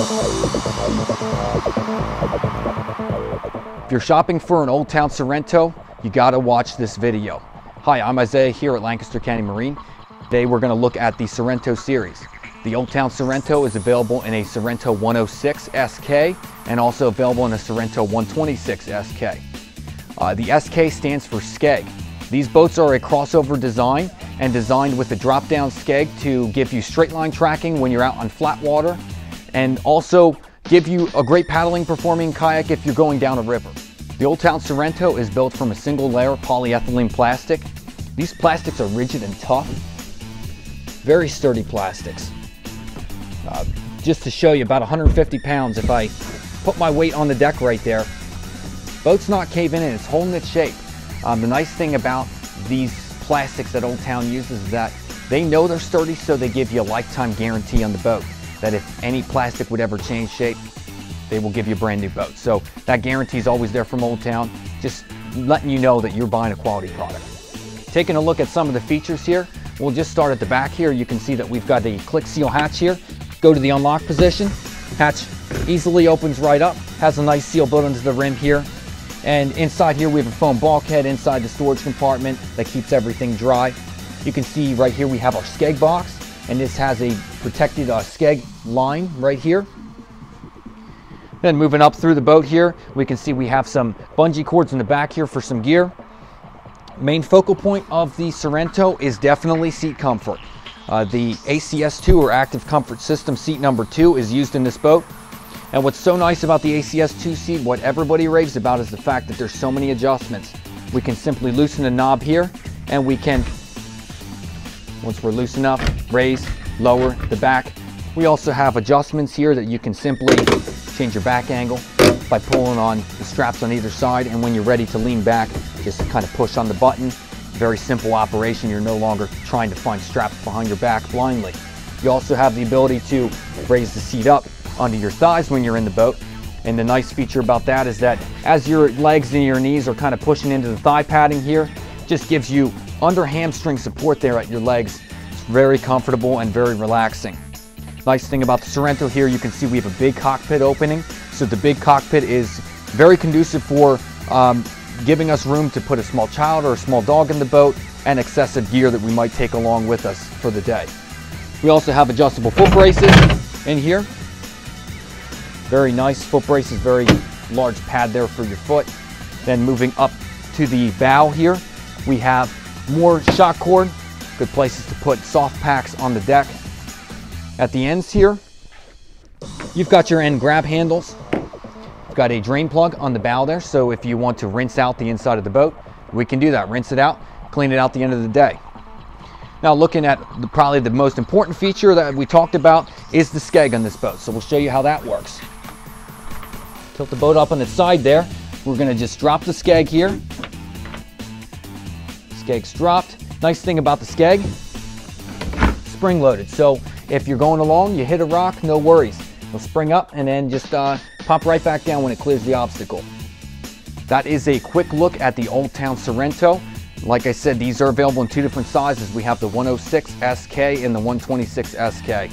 If you're shopping for an Old Town Sorrento, you gotta watch this video. Hi, I'm Isaiah here at Lancaster County Marine. Today we're gonna look at the Sorrento series. The Old Town Sorrento is available in a Sorrento 106SK and also available in a Sorrento 126SK. The SK stands for Skeg. These boats are a crossover design and designed with a drop-down Skeg to give you straight line tracking when you're out on flat water and also give you a great paddling performing kayak if you're going down a river. The Old Town Sorrento is built from a single layer polyethylene plastic. These plastics are rigid and tough, very sturdy plastics. Just to show you, about 150 pounds, if I put my weight on the deck right there, boat's not caving in, it's holding its shape. The nice thing about these plastics that Old Town uses is that they know they're sturdy, so they give you a lifetime guarantee on the boat that if any plastic would ever change shape, they will give you a brand new boat. So that guarantee is always there from Old Town, just letting you know that you're buying a quality product. Taking a look at some of the features here, we'll just start at the back here. You can see that we've got a click seal hatch here. Go to the unlock position, hatch easily opens right up, has a nice seal built into the rim here. And inside here we have a foam bulkhead inside the storage compartment that keeps everything dry. You can see right here we have our Skeg box, and this has a protected Skeg line right here. Then moving up through the boat here, we can see we have some bungee cords in the back here for some gear. Main focal point of the Sorrento is definitely seat comfort. The ACS2 or Active Comfort System seat number 2 is used in this boat. And what's so nice about the ACS2 seat, what everybody raves about, is the fact that there's so many adjustments. We can simply loosen the knob here, and we can, once we're loose enough, raise, lower the back. We also have adjustments here that you can simply change your back angle by pulling on the straps on either side, and when you're ready to lean back, just kind of push on the button. Very simple operation. You're no longer trying to find straps behind your back blindly. You also have the ability to raise the seat up onto your thighs when you're in the boat. And the nice feature about that is that as your legs and your knees are kind of pushing into the thigh padding here, just gives you under hamstring support there at your legs. It's very comfortable and very relaxing. Nice thing about the Sorrento here, you can see we have a big cockpit opening. So the big cockpit is very conducive for giving us room to put a small child or a small dog in the boat and excessive gear that we might take along with us for the day. We also have adjustable foot braces in here. Very nice foot braces, very large pad there for your foot. Then moving up to the bow here, we have more shock cord, good places to put soft packs on the deck. At the ends here, you've got your end grab handles. You've got a drain plug on the bow there, so if you want to rinse out the inside of the boat, we can do that. Rinse it out, clean it out at the end of the day. Now looking at probably the most important feature that we talked about is the Skeg on this boat, so we'll show you how that works. Tilt the boat up on its side there. We're gonna just drop the Skeg here. Skeg's dropped. Nice thing about the Skeg, spring-loaded, so if you're going along, you hit a rock, no worries. It'll spring up and then just pop right back down when it clears the obstacle. That is a quick look at the Old Town Sorrento. Like I said, these are available in two different sizes. We have the 106SK and the 126SK.